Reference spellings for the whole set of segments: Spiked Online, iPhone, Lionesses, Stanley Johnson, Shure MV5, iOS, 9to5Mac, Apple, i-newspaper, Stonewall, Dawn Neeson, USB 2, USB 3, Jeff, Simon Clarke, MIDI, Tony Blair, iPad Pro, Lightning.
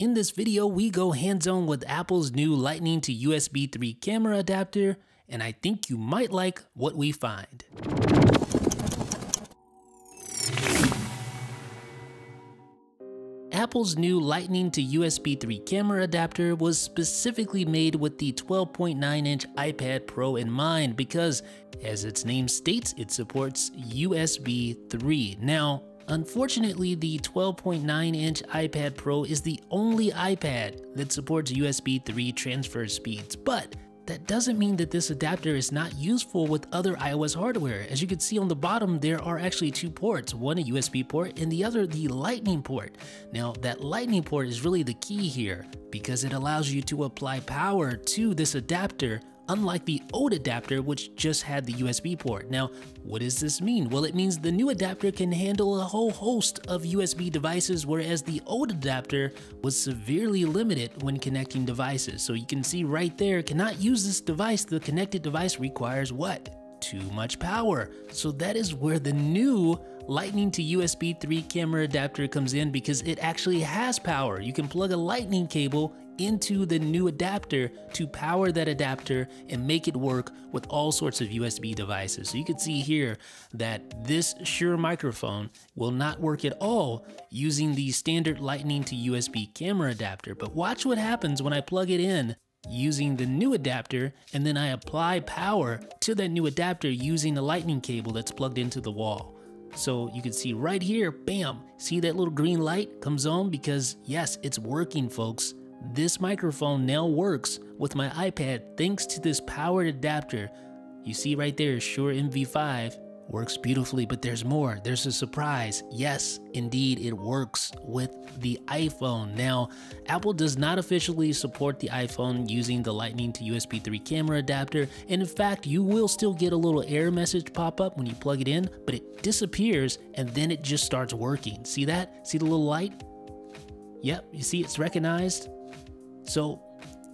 In this video, we go hands-on with Apple's new Lightning to USB 3 camera adapter, and I think you might like what we find. Apple's new Lightning to USB 3 camera adapter was specifically made with the 12.9-inch iPad Pro in mind because, as its name states, it supports USB 3. Now, unfortunately, the 12.9-inch iPad Pro is the only iPad that supports USB 3 transfer speeds, but that doesn't mean that this adapter is not useful with other iOS hardware. As you can see on the bottom, there are actually two ports, one a USB port and the other the Lightning port. Now, that Lightning port is really the key here because it allows you to apply power to this adapter, unlike the old adapter, which just had the USB port. Now, what does this mean? Well, it means the new adapter can handle a whole host of USB devices, whereas the old adapter was severely limited when connecting devices. So you can see right there, cannot use this device. The connected device requires what? Too much power. So that is where the new Lightning to USB 3 camera adapter comes in because it actually has power. You can plug a lightning cable into the new adapter to power that adapter and make it work with all sorts of USB devices. So you can see here that this Shure microphone will not work at all using the standard Lightning to USB camera adapter. But watch what happens when I plug it in using the new adapter and then I apply power to that new adapter using the lightning cable that's plugged into the wall. So you can see right here, bam, see that little green light comes on because yes, it's working, folks. This microphone now works with my iPad thanks to this powered adapter. You see right there, Shure MV5 works beautifully, but there's more. There's a surprise. Yes, indeed, it works with the iPhone. Now, Apple does not officially support the iPhone using the Lightning to USB 3 camera adapter. And in fact, you will still get a little error message pop up when you plug it in, but it disappears and then it just starts working. See that? See the little light? Yep, you see it's recognized. So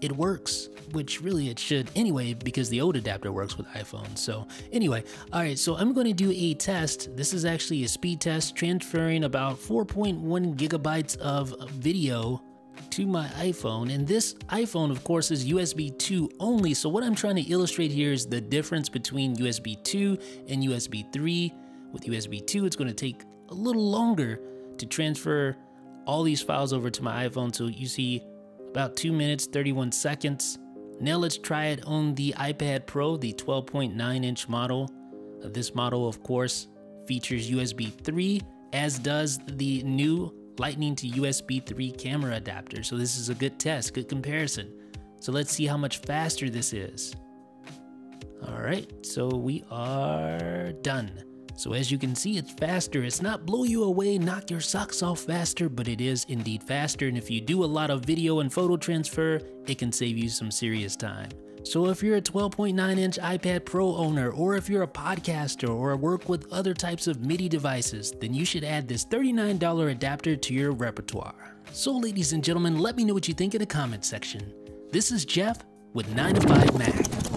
it works, which really it should anyway, because the old adapter works with iPhone. So anyway, all right, so I'm going to do a test. This is actually a speed test transferring about 4.1 gigabytes of video to my iPhone. And this iPhone, of course, is USB 2 only. So what I'm trying to illustrate here is the difference between USB 2 and USB 3. With USB 2, it's going to take a little longer to transfer all these files over to my iPhone. So you see about 2 minutes, 31 seconds. Now let's try it on the iPad Pro, the 12.9-inch model. This model, of course, features USB 3, as does the new Lightning to USB 3 camera adapter. So this is a good test, good comparison. So let's see how much faster this is. All right, so we are done. So as you can see, it's faster. It's not blow you away, knock your socks off faster, but it is indeed faster. And if you do a lot of video and photo transfer, it can save you some serious time. So if you're a 12.9-inch iPad Pro owner, or if you're a podcaster or work with other types of MIDI devices, then you should add this $39 adapter to your repertoire. So ladies and gentlemen, let me know what you think in the comment section. This is Jeff with 9to5Mac.